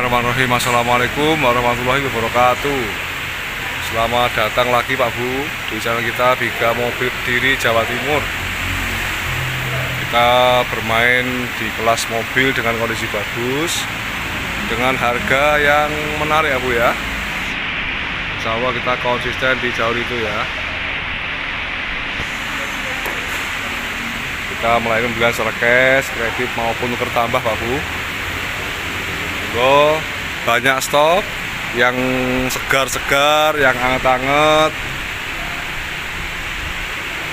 Bismillahirrahmanirrahim. Assalamualaikum warahmatullahi wabarakatuh. Selamat datang lagi Pak Bu di channel kita Biga Mobil Kediri Jawa Timur. Kita bermain di kelas mobil dengan kondisi bagus, dengan harga yang menarik ya Bu ya. Insya Allah kita konsisten di jalur itu ya. Kita melayani pembelian secara cash, kredit maupun tukar tambah Pak Bu. Loh, banyak stok yang segar-segar, yang anget-anget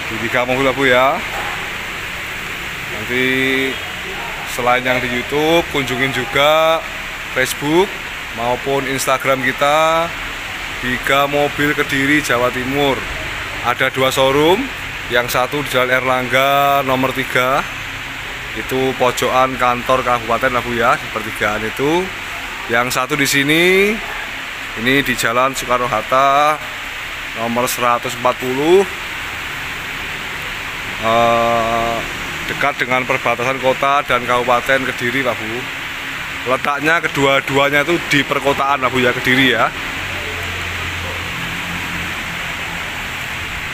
di Biga Mobil Pak Bu ya. Nanti selain yang di YouTube, kunjungin juga Facebook maupun Instagram kita Biga Mobil Kediri Jawa Timur. Ada dua showroom, yang satu di Jalan Erlangga nomor 3, itu pojokan kantor kabupaten lah Bu ya, di pertigaan itu. Yang satu di sini, ini di Jalan Soekarno Hatta nomor 140, dekat dengan perbatasan kota dan kabupaten Kediri Pak Bu. Letaknya kedua-duanya itu di perkotaan Pak Bu ya, Kediri ya.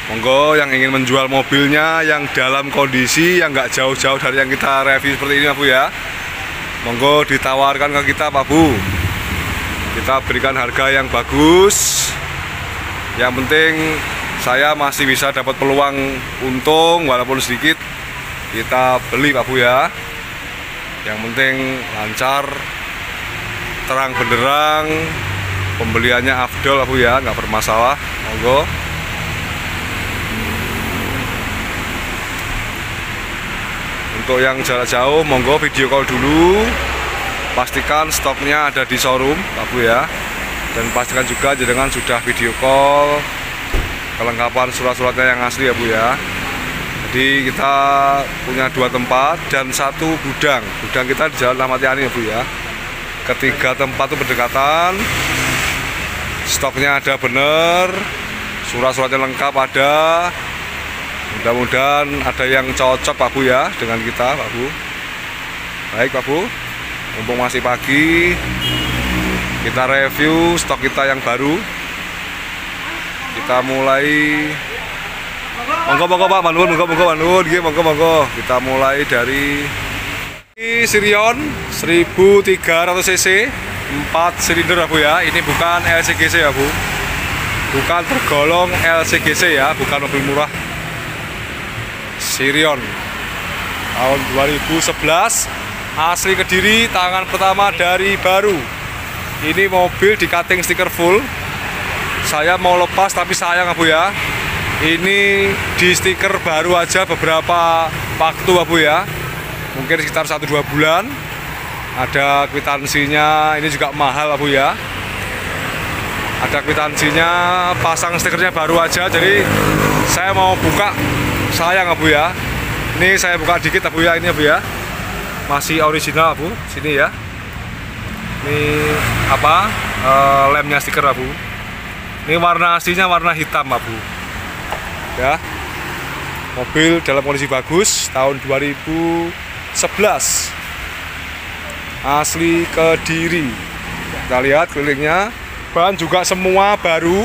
Monggo yang ingin menjual mobilnya yang dalam kondisi yang nggak jauh-jauh dari yang kita review seperti ini Pak Bu ya, monggo ditawarkan ke kita Pak Bu. Kita berikan harga yang bagus, yang penting saya masih bisa dapat peluang untung walaupun sedikit. Kita beli Pak Bu ya, yang penting lancar, terang benderang, pembeliannya afdol Pak Bu ya, nggak bermasalah. Monggo. Untuk yang jarak jauh, monggo video call dulu. Pastikan stoknya ada di showroom Pak Bu ya. Dan pastikan juga jenengan sudah video call, kelengkapan surat-suratnya yang asli ya Bu ya. Jadi kita punya dua tempat dan satu gudang. Gudang kita di Jalan Ahmad Yani ya Bu ya. Ketiga tempat itu berdekatan, stoknya ada bener, surat-suratnya lengkap ada. Mudah-mudahan ada yang cocok Pak Bu ya dengan kita Pak Bu. Baik Pak Bu, mumpung masih pagi, kita review stok kita yang baru. Kita mulai, monggo Pak Madiun, monggo Madiun, monggo. Kita mulai dari Sirion 1300 cc, 4 silinder Pak Bu ya. Ini bukan LCGC ya Bu, bukan tergolong LCGC ya, bukan mobil murah. Sirion tahun 2011, asli Kediri, tangan pertama dari baru. Ini mobil di cutting stiker full. Saya mau lepas tapi sayang Abu ya, ini di stiker baru aja beberapa waktu Abu ya, mungkin sekitar 1-2 bulan. Ada kwitansinya, ini juga mahal Abu ya, ada kwitansinya, pasang stikernya baru aja. Jadi saya mau buka, sayang Abu ya. Ini saya buka dikit Abu ya, ini Abu ya, masih original Abu, sini ya. Ini apa, lemnya stiker Abu. Ini warna aslinya warna hitam Abu ya. Mobil dalam kondisi bagus, tahun 2011, asli Kediri. Kita lihat kelilingnya, ban juga semua baru.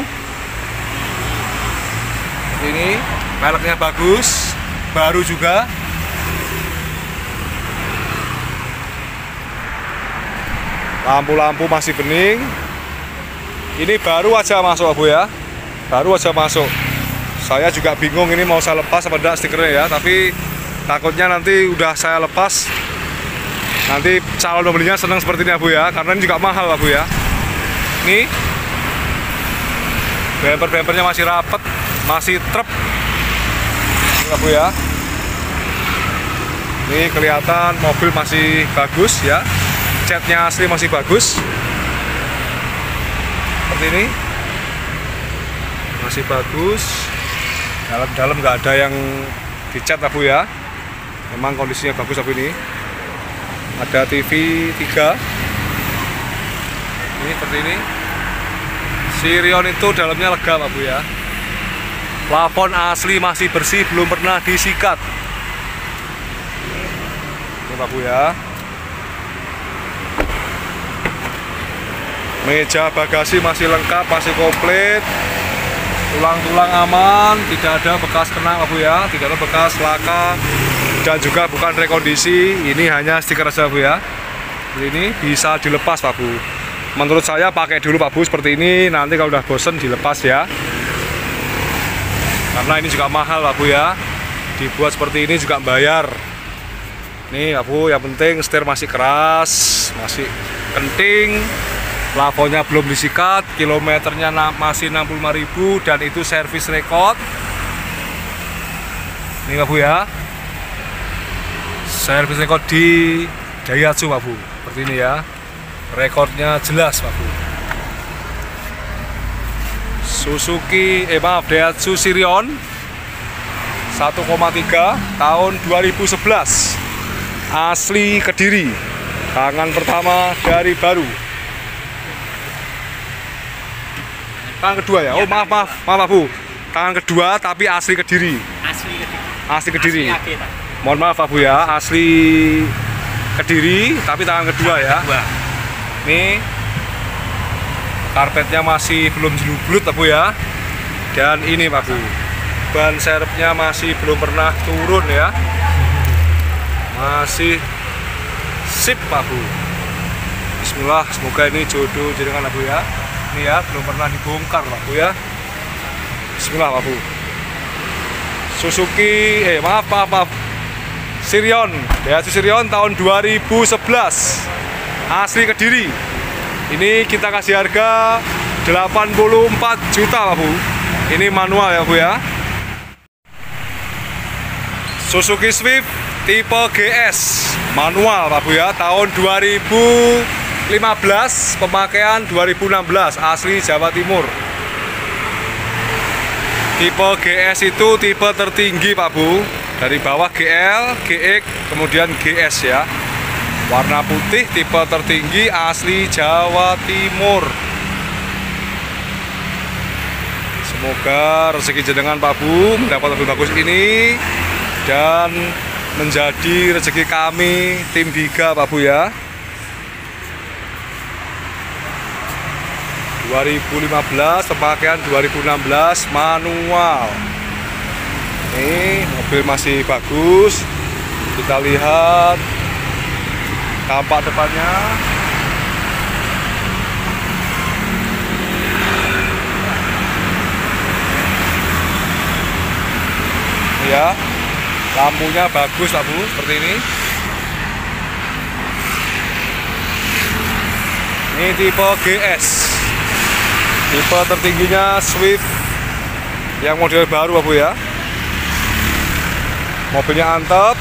Ini mereknya bagus, baru juga. Lampu-lampu masih bening. Ini baru aja masuk Abu ya, baru aja masuk. Saya juga bingung ini mau saya lepas apa enggak stikernya ya, tapi takutnya nanti udah saya lepas, nanti calon pembelinya senang seperti ini Abu ya, karena ini juga mahal Abu ya. Ini bemper-bempernya masih rapet, masih trep Pak Bu ya. Ini kelihatan mobil masih bagus ya, catnya asli masih bagus. Seperti ini masih bagus. Dalam-dalam nggak ada yang dicat Pak Bu ya. Memang kondisinya bagus Pak Bu ini. Ada TV 3. Ini seperti ini. Sirion itu dalamnya lega Pak Bu ya. Plafon asli masih bersih, belum pernah disikat. Ini Pak Bu ya. Meja bagasi masih lengkap, masih komplit. Tulang-tulang aman, tidak ada bekas kena Bu ya, tidak ada bekas laka dan juga bukan rekondisi. Ini hanya stiker saja Bu ya. Ini bisa dilepas Pak Bu. Menurut saya pakai dulu Pak Bu seperti ini, nanti kalau udah bosen dilepas ya. Karena ini juga mahal Pak Bu ya. Dibuat seperti ini juga bayar. Nih Pak Bu, yang penting setir masih keras, masih kenting. Plafonnya belum disikat, kilometernya masih 65.000 dan itu servis rekod. Ini Pak Bu ya, servis rekod di Daihatsu Pak Bu, seperti ini ya, rekodnya jelas Pak Bu. Daihatsu Sirion 1,3 tahun 2011, asli Kediri, tangan pertama dari baru. Tangan kedua ya? Oh maaf, maaf Pak Bu. Tangan kedua tapi asli Kediri. Asli Kediri. Mohon maaf Pak Bu ya, asli Kediri tapi tangan kedua ya. Nih, karpetnya masih belum jelublut Pak Bu ya. Dan ini Pak Bu, ban serepnya masih belum pernah turun ya. Masih sip Pak Bu. Bismillah, semoga ini jodoh jenengan Pak Bu ya. Ini ya, belum pernah dibongkar Pak Bu ya. Bismillah Pak Bu. Suzuki, maaf Sirion, Daihatsu Sirion tahun 2011, asli Kediri. Ini kita kasih harga 84 juta Pak Bu. Ini manual ya Bu ya. Suzuki Swift tipe GS, manual Pak Bu ya, tahun 2015, pemakaian 2016, asli Jawa Timur. Tipe GS itu tipe tertinggi Pak Bu. Dari bawah GL, GX, kemudian GS ya. Warna putih, tipe tertinggi, asli Jawa Timur. Semoga rezeki jenengan Pak Bu mendapat mobil bagus ini dan menjadi rezeki kami tim Biga Pak Bu ya. 2015, pemakaian 2016, manual. Ini mobil masih bagus. Kita lihat tampak depannya. Ya, lampunya bagus Pak Bu, seperti ini. Ini tipe GS. Tipe tertingginya Swift yang model baru Pak Bu ya. Mobilnya antep,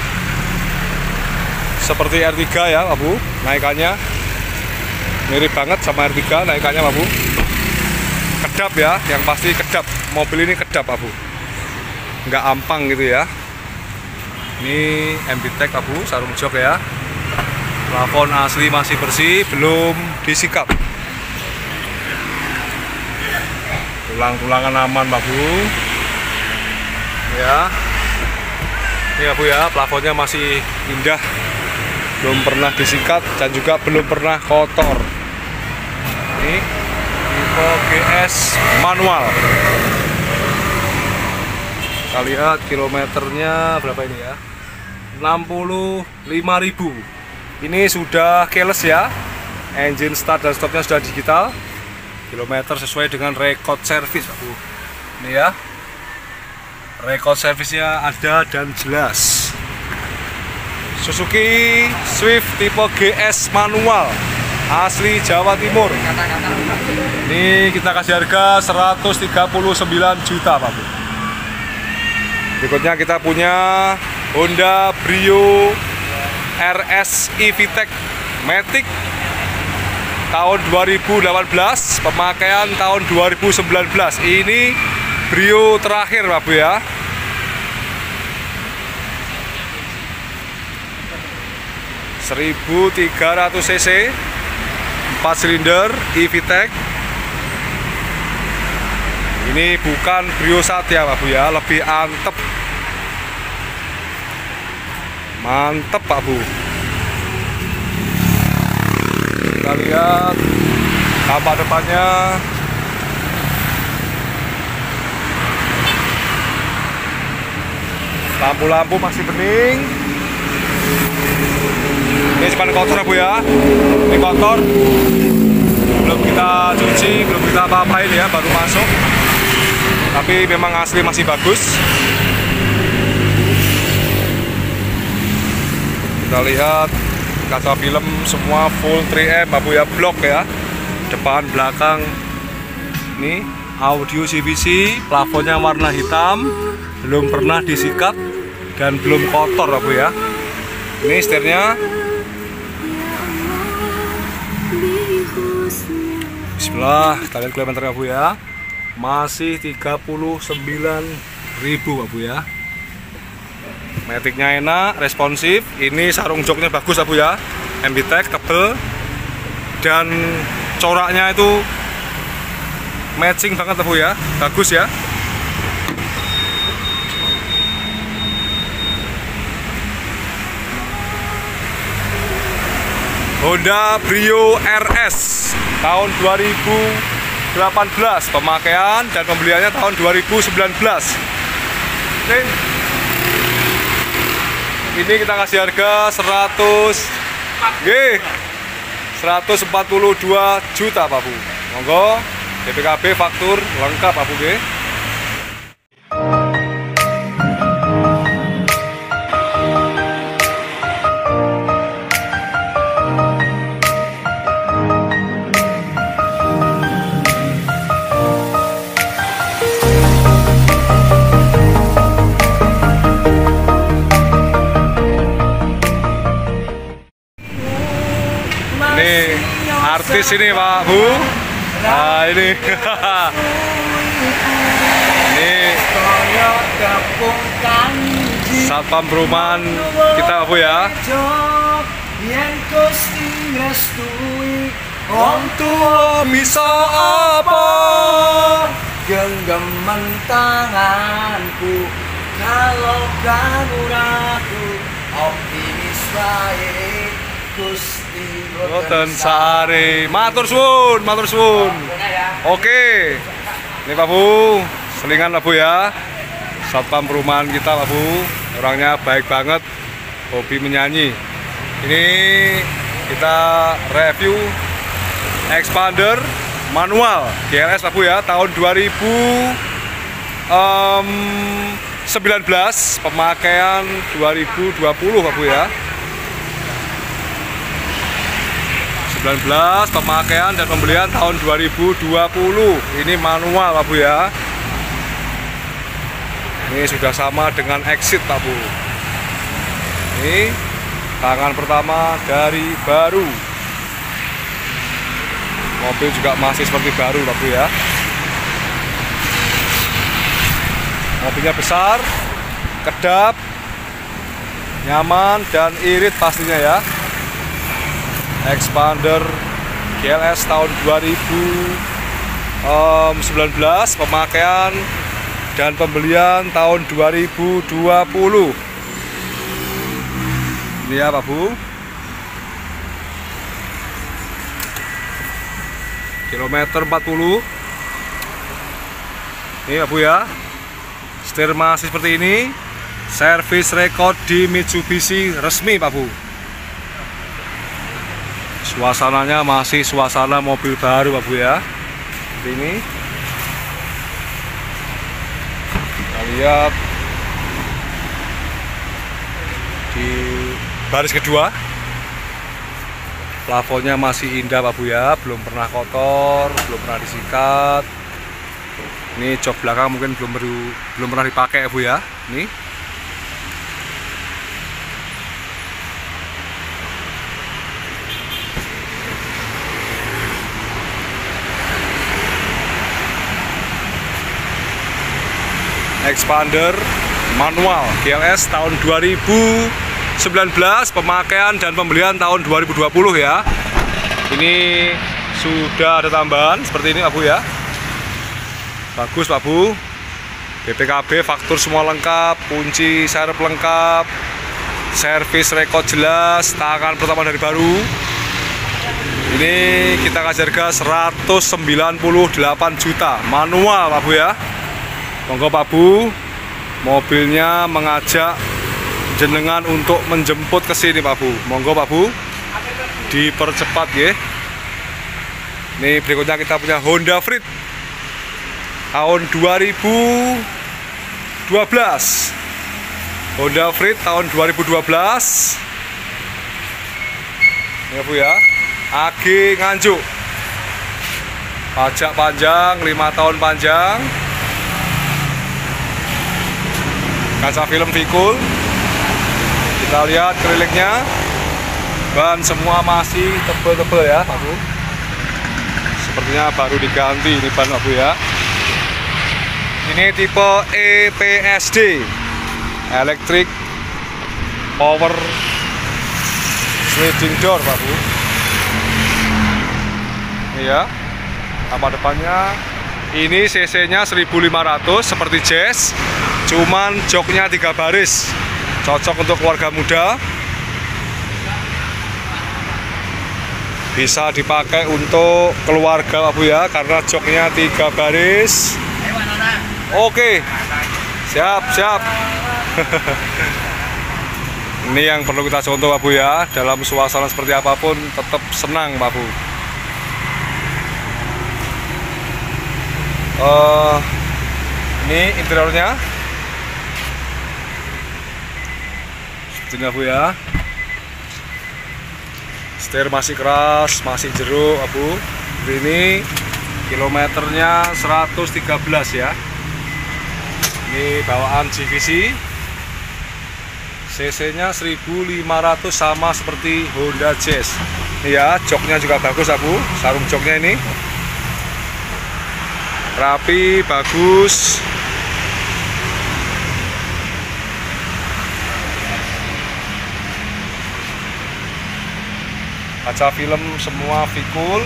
seperti R3 ya Pak Bu. Naikannya mirip banget sama R3 naikannya Pak Bu. Kedap ya, yang pasti kedap. Mobil ini kedap Pak Bu, nggak ampang gitu ya. Ini MBTEK Pak Bu, sarung jok ya. Plafon asli masih bersih, belum disikap. Tulang-tulangan aman Pak Bu ya. Ini Pak Bu ya, plafonnya masih indah, belum pernah disikat dan juga belum pernah kotor. Ini tipe GS manual. Kita lihat kilometernya berapa ini ya, 65.000. ini sudah keyless ya, engine start dan stopnya sudah digital. Kilometer sesuai dengan rekod servis Pak Bu. Ini ya, rekod servisnya ada dan jelas. Suzuki Swift tipe GS manual, asli Jawa Timur. Ini kita kasih harga 139 juta Pak Bu. Berikutnya kita punya Honda Brio RSI Vitek Matic tahun 2018, pemakaian tahun 2019. Ini Brio terakhir Pak Bu ya. Cc 4 silinder e-Vitek. Ini bukan Brio Satya Pak Bu ya, lebih antep. Mantep Pak Bu. Kita lihat Tampak depannya lampu-lampu masih bening. Ini cuma kotor ya Bu ya, ini kotor, belum kita cuci, belum kita apa-apain ya, baru masuk. Tapi memang asli masih bagus. Kita lihat kaca film semua full 3M Bapak ya, blok ya, depan belakang. Ini audio CVC, plafonnya warna hitam, belum pernah disikat dan belum kotor Bapak ya. Ini setirnya. Bismillah, kita lihat kilometer Bapak ya, masih 39.000 Bapak ya. Metiknya enak, responsif. Ini sarung joknya bagus Abu ya, MBTEK, tebel. Dan coraknya itu matching banget Abu ya, bagus ya. Honda Brio RS tahun 2018 pemakaian, dan pembeliannya tahun 2019. Oke. Ini kita kasih harga 142 juta Pak Bu. Monggo DPKB faktur lengkap Pak Bu nggih. Artis ini Pak Bu, nah ini ini satpam perumahan kita Pak Bu ya. Wong tuwa bisa apa, genggaman tanganku kalau kamu ragu, optimis baik Gusti Boten Sari. Matur suwun, matur suwun. Oke. Ini Pak Bu, selingan Pak Bu ya. Satpam perumahan kita Pak Bu, orangnya baik banget, hobi menyanyi. Ini kita review Xpander manual GLS Pak Bu ya, tahun 2019, pemakaian 2020 Pak Bu ya. 19, pemakaian dan pembelian tahun 2020. Ini manual Pak Bu ya. Ini sudah sama dengan exit Pak Bu. Ini tangan pertama dari baru. Mobil juga masih seperti baru Pak Bu ya. Mobilnya besar, kedap, nyaman dan irit pastinya ya. Xpander GLS tahun 2019, pemakaian dan pembelian tahun 2020. Ini ya Pak Bu, kilometer 40. Ini Pak Bu ya, setir masih seperti ini, servis rekod di Mitsubishi resmi Pak Bu. Suasananya masih suasana mobil baru Pak Bu ya. Seperti ini. Kita lihat di baris kedua, plafonnya masih indah Pak Bu ya, belum pernah kotor, belum pernah disikat. Ini jok belakang mungkin belum pernah dipakai Bu ya. Ini Xpander manual GLS tahun 2019, pemakaian dan pembelian tahun 2020 ya. Ini sudah ada tambahan seperti ini Pak Bu ya. Bagus Pak Bu, BPKB faktur semua lengkap, kunci serep lengkap, servis rekod jelas, tangan pertama dari baru. Ini kita kasih harga 198 juta, manual Pak Bu ya. Monggo Pak Bu, mobilnya mengajak jenengan untuk menjemput ke sini Pak Bu. Monggo Pak Bu, dipercepat ya. Ini berikutnya kita punya Honda Freed tahun 2012. Honda Freed tahun 2012. Ya Bu ya. AG Nganjuk. Pajak panjang, 5 tahun panjang. Kaca film pikul. Kita lihat kelilingnya. Ban semua masih tebel-tebel ya, Pak Bu. Sepertinya baru diganti ini ban Pak Bu ya. Ini tipe EPSD, Electric Power Sliding Door Pak Bu. Ini ya, apa depannya. Ini CC nya 1500 seperti Jazz, cuman joknya 3 baris. Cocok untuk keluarga muda. Bisa dipakai untuk keluarga Pak Bu ya, karena joknya 3 baris. Oke, siap. Ini yang perlu kita contoh Pak Bu ya. Dalam suasana seperti apapun tetap senang Pak Bu. Ini interiornya seperti Bu ya. Setir masih keras, masih jeruk Pak Bu. Ini kilometernya 113 ya. Ini bawaan GVC, CC nya 1500 sama seperti Honda Jazz. Ini ya, joknya juga bagus Pak Bu, sarung joknya ini rapi, bagus. Kaca film semua pikul,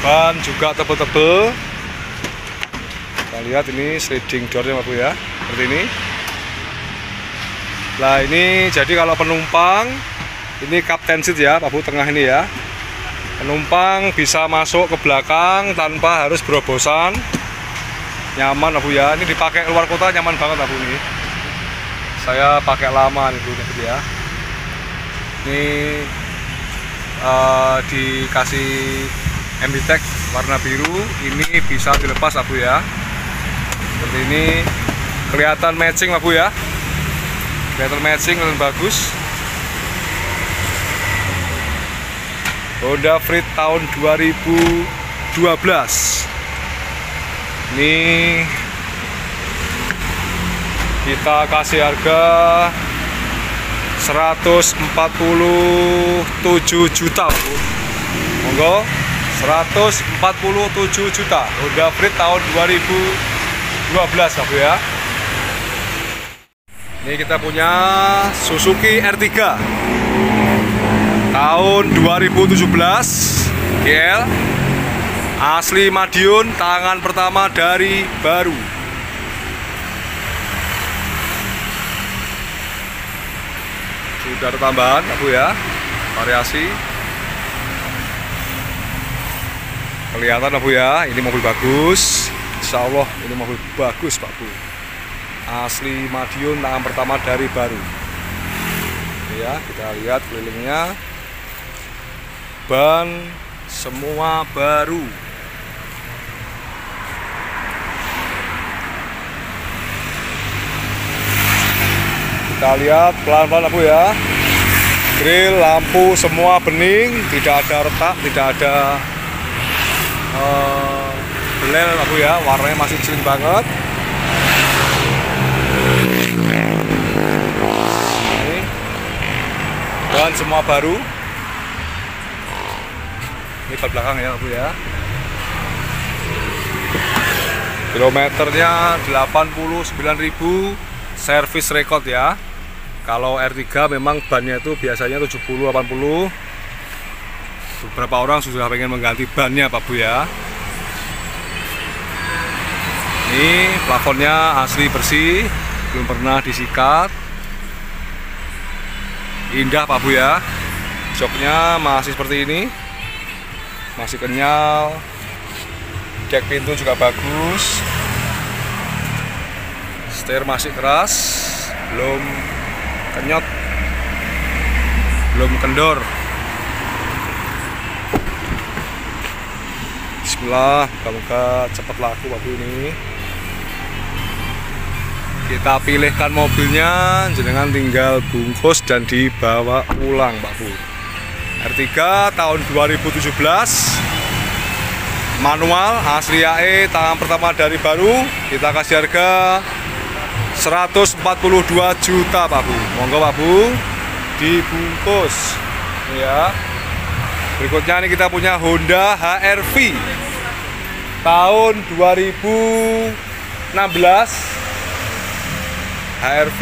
ban juga tebel-tebel. Kita lihat ini sliding doornya Pak Bu ya, seperti ini. Nah ini jadi kalau penumpang, ini captain seat ya Pak Bu, tengah ini ya. Penumpang bisa masuk ke belakang tanpa harus berobosan. Nyaman Pak Bu ya, ini dipakai luar kota nyaman banget Pak Bu ini. Saya pakai lama nih Bu ya. Ini dikasih MBTEK warna biru, ini bisa dilepas Pak Bu ya. Seperti ini, kelihatan matching Pak Bu ya. Kelihatan matching, kelihatan bagus. Honda Freed tahun 2012. Ini kita kasih harga 147 juta Bu. Monggo, 147 juta, Honda Freed tahun 2012 Pak Bu ya. Ini kita punya Suzuki R3 tahun 2017 GL, asli Madiun, tangan pertama dari baru. Sudah ada tambahan Pak Bu ya, variasi. Kelihatan Pak Bu ya, ini mobil bagus. Insya Allah ini mobil bagus Pak Bu, asli Madiun, tangan pertama dari baru. Ya, kita lihat kelilingnya. Ban semua baru. Kita lihat pelan-pelan Pak Bu ya. Grill, lampu semua bening, tidak ada retak, tidak ada belel Pak Bu ya. Warnanya masih clean banget. Dan semua baru. Ini ke belakang ya Pak Bu ya. Kilometernya 89.000, servis rekod ya. Kalau R3 memang bannya itu biasanya 70-80. Beberapa orang sudah pengen mengganti bannya Pak Bu ya. Ini plafonnya asli bersih, belum pernah disikat. Indah Pak Bu ya, Joknya masih seperti ini, masih kenyal. Dek pintu juga bagus. Setir masih keras, belum kenyot, belum kendor. Bismillah, semoga cepat laku mobil ini. Kita pilihkan mobilnya, jenengan tinggal bungkus dan dibawa pulang, Pak Bu. R3 tahun 2017, manual asli AE, tangan pertama dari baru. Kita kasih harga 142 juta, Pak Bu. Monggo Pak Bu, dibungkus ya. Berikutnya ini kita punya Honda HR-V tahun 2016. HR-V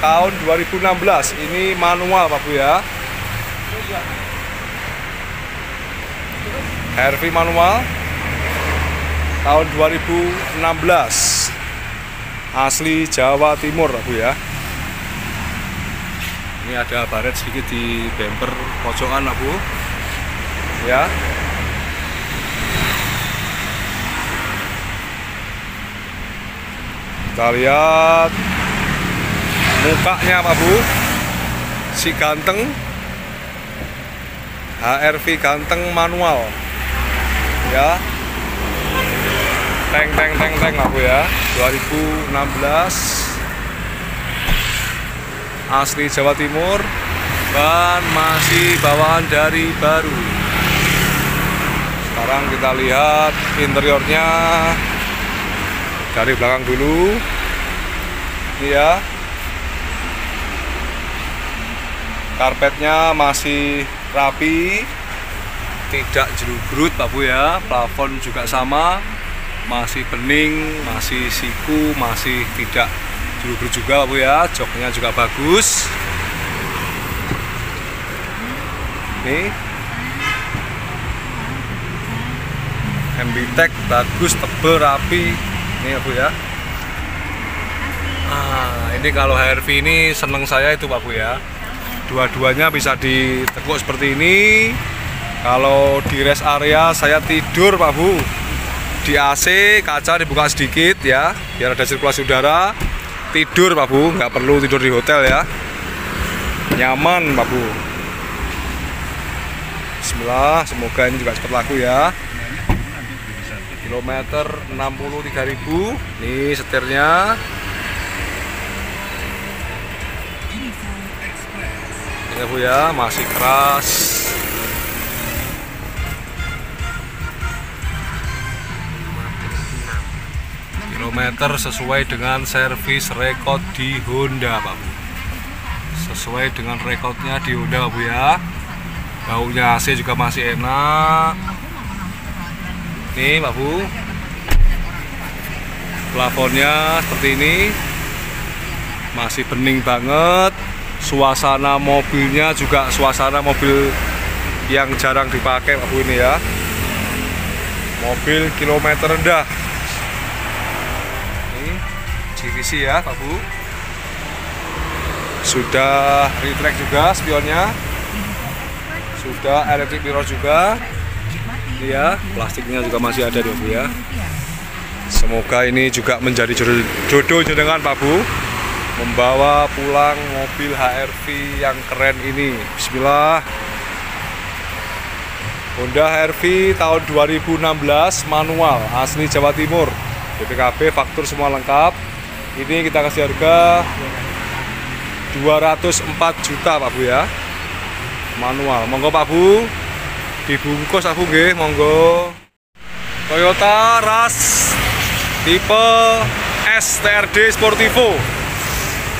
tahun 2016 ini manual, Pak Bu ya. HR-V manual tahun 2016, asli Jawa Timur, Pak Bu ya. Ini ada baret sedikit di bumper pojokan, Pak Bu ya. Kita lihat mukanya, Pak Bu, si ganteng. HR-V ganteng manual ya. Teng Pak Bu ya, 2016, asli Jawa Timur, dan masih bawaan dari baru. Sekarang kita lihat interiornya dari belakang dulu ini ya. Karpetnya masih rapi, tidak jerugrut, Pak Bu ya. Plafon juga sama, masih bening, masih siku, masih tidak jerugrut juga, Pak Bu ya. Joknya juga bagus. Ini ambitek bagus, tebel, rapi. Ini, Pak Bu ya. Ah, ini kalau HR-V ini seneng saya itu, Pak Bu ya. Dua-duanya bisa ditekuk seperti ini. Kalau di rest area saya tidur, Pak Bu, di AC, kaca dibuka sedikit ya, biar ada sirkulasi udara. Tidur, Pak Bu, nggak perlu tidur di hotel ya. Nyaman, Pak Bu. Bismillah, semoga ini juga cepat laku ya. Kilometer 63.000. Ini setirnya. Ya Bu ya, masih keras. Kilometer sesuai dengan servis rekod di Honda, Pak Bu. Sesuai dengan rekodnya di Honda, Pak Bu ya. Baunya AC juga masih enak. Nih, Pak Bu. Plafonnya seperti ini. Masih bening banget. Suasana mobilnya juga suasana mobil yang jarang dipakai, Pak Bu ini ya. Mobil kilometer rendah. Ini GVC ya, Pak Bu. Sudah retract juga spionnya. Sudah electric mirror juga. Iya, plastiknya juga masih ada, Pak Bu ya. Semoga ini juga menjadi jodoh jenengan, Pak Bu, membawa pulang mobil HR-V yang keren ini. Bismillah. Honda HR-V tahun 2016 manual, asli Jawa Timur, BPKB, faktur semua lengkap. Ini kita kasih harga 204 juta, Pak Bu ya. Manual. Monggo Pak Bu, dibungkus, Pak Bu nggih, monggo. Toyota Rush tipe STRD Sportivo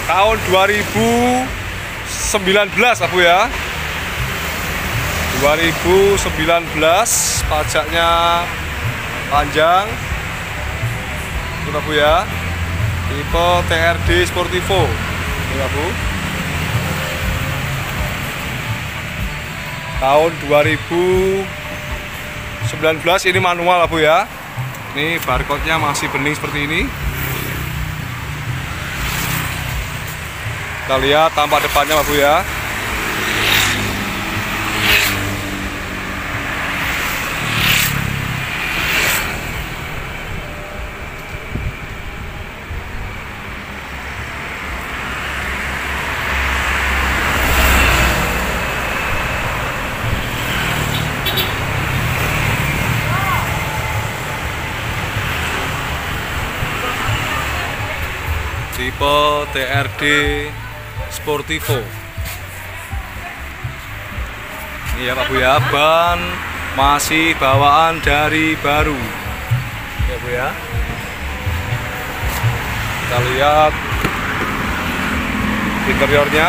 tahun 2019, Pak Bu ya. 2019, pajaknya panjang. Ini, Pak Bu ya. Tipe TRD Sportivo. Ini, Pak Bu. Tahun 2019 ini manual, Pak Bu ya. Ini barcode-nya masih bening seperti ini. Kita lihat tampak depannya, Pak Bu ya. tipe TRD Sportivo. Ini ya Pak Bu ya, ban masih bawaan dari baru ya Bu ya. Kita lihat interiornya,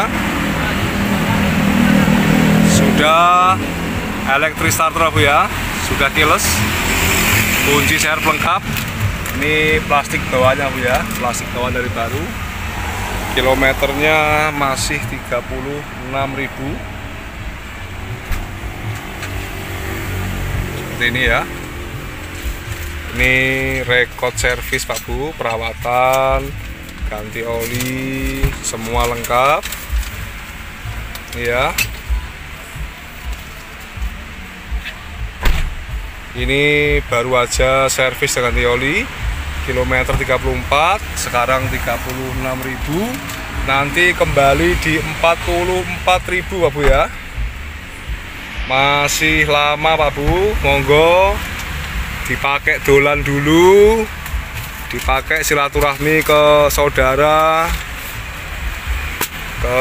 sudah elektrik starter Bu ya, sudah keyless, kunci serep lengkap. Ini plastik bawahnya Bu ya, plastik bawah dari baru. Kilometernya masih 36.000. Seperti ini ya. Ini rekod servis Pak Bu, perawatan, ganti oli, semua lengkap. Iya. Ini baru aja servis dengan ganti oli. Kilometer 34, sekarang 36.000, nanti kembali di 44.000 Pak Bu ya. Masih lama Pak Bu, monggo dipakai dolan dulu, dipakai silaturahmi ke saudara, ke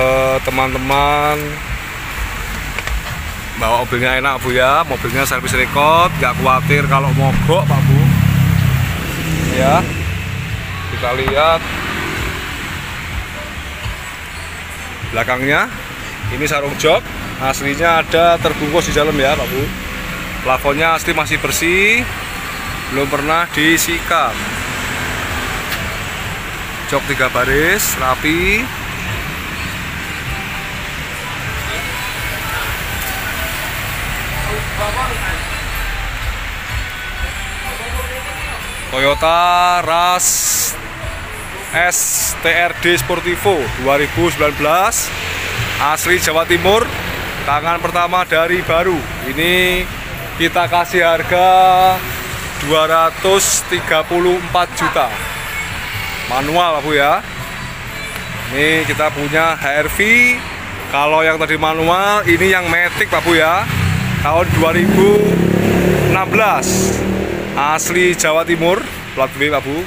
teman-teman. Bawa mobilnya enak Bu ya, mobilnya servis rekod, nggak khawatir kalau mogok Pak Bu ya. Kita lihat belakangnya, ini sarung jok aslinya ada terbungkus di dalam ya Pak Bu. Plafonnya asli masih bersih, belum pernah disikat. Jok 3 baris rapi. Toyota Rush STRD Sportivo 2019 asli Jawa Timur, tangan pertama dari baru. Ini kita kasih harga 234 juta, manual Bu ya. Ini kita punya HR-V, kalau yang tadi manual, ini yang matic Pak Bu ya, tahun 2016 asli Jawa Timur, plat B Pak Bu,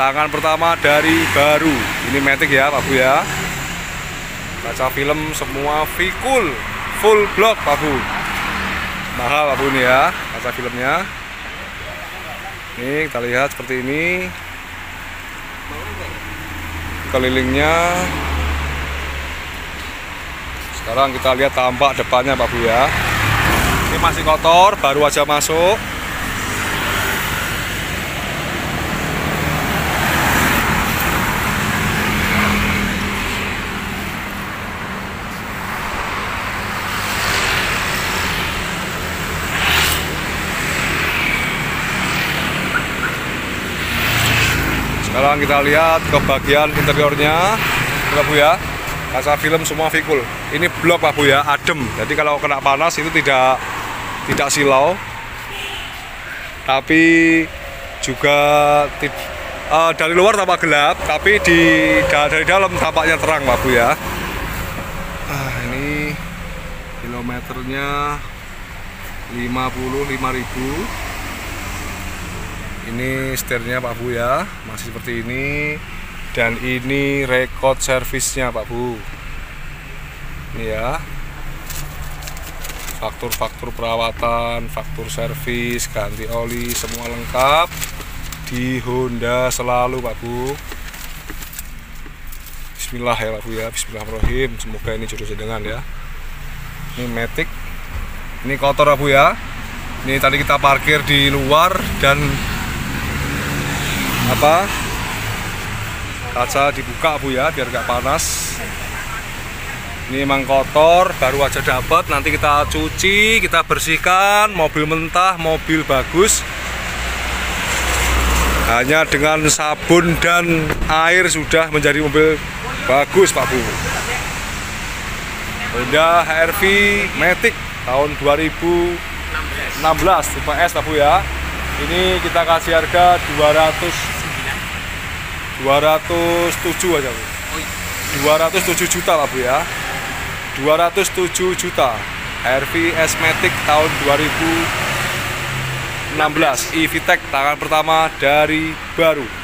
tangan pertama dari baru. Ini matic ya Pak Bu ya, kaca film semua, fikul full block Pak Bu, mahal Pak Bu nih ya kaca filmnya. Ini kita lihat seperti ini kelilingnya. Sekarang kita lihat tampak depannya Pak Bu ya, ini masih kotor, baru aja masuk. Sekarang kita lihat ke bagian interiornya Pak Bu ya, kaca film semua fikul. Ini blok Pak Bu ya, adem, jadi kalau kena panas itu tidak silau, tapi juga dari luar tampak gelap, tapi dari dalam tampaknya terang Pak Bu ya. Ini kilometernya 55.000. Ini setirnya Pak Bu ya, masih seperti ini, dan ini rekod servisnya Pak Bu. Ini ya, faktur-faktur perawatan, faktur servis, ganti oli, semua lengkap di Honda selalu Pak Bu. Bismillah ya Pak Bu ya, bismillahirrahmanirrahim, semoga ini jodoh sedengan ya. Ini matic, ini kotor Pak Bu ya. Ini tadi kita parkir di luar, dan kaca dibuka Bu ya biar nggak panas. Ini emang kotor, baru aja dapat, nanti kita cuci, kita bersihkan. Mobil mentah, mobil bagus, hanya dengan sabun dan air sudah menjadi mobil bagus Pak Bu. Honda HR-V matic tahun 2016 tipe S Pak Bu ya. Ini kita kasih harga 207 aja Bu. 207 juta Pak Bu ya. 207 juta. HR-V S Matic tahun 2016. E-Vitec tangan pertama dari baru.